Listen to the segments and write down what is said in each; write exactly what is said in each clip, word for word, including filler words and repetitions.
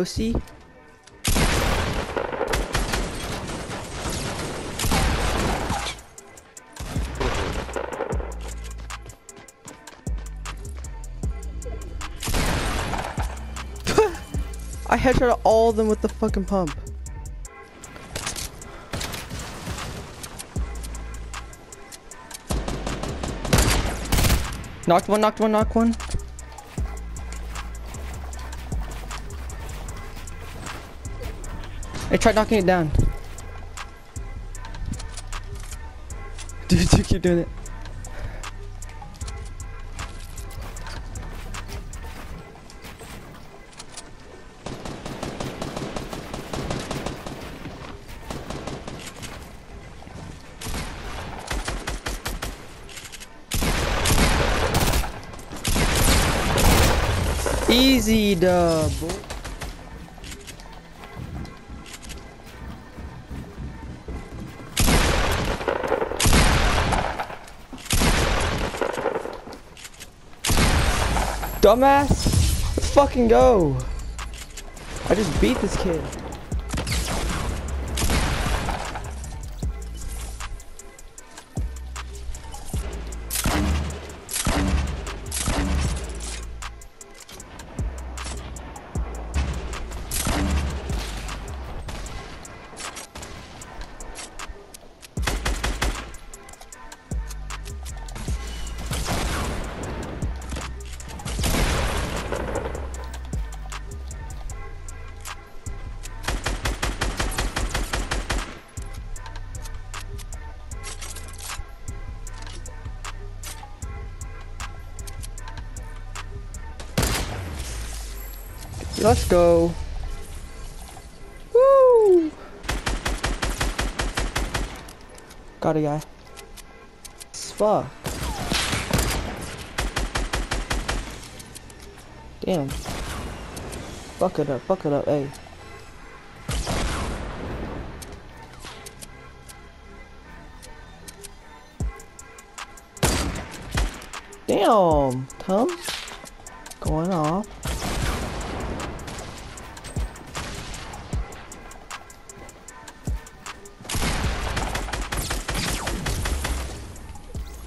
pussy. I headshot all of them with the fucking pump. Knocked one, knocked one, knocked one. I tried knocking it down. Dude, you keep doing it. Easy dub. Dumbass, let's fucking go. I just beat this kid. Let's go. Woo! Got a guy. Fuck. Damn. Fuck it up, fuck it up, hey. Damn, Tom. Going off.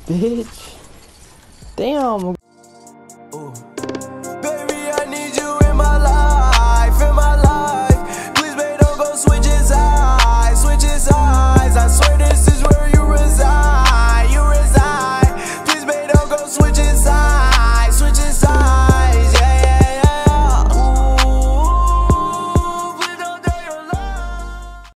Bitch. Damn.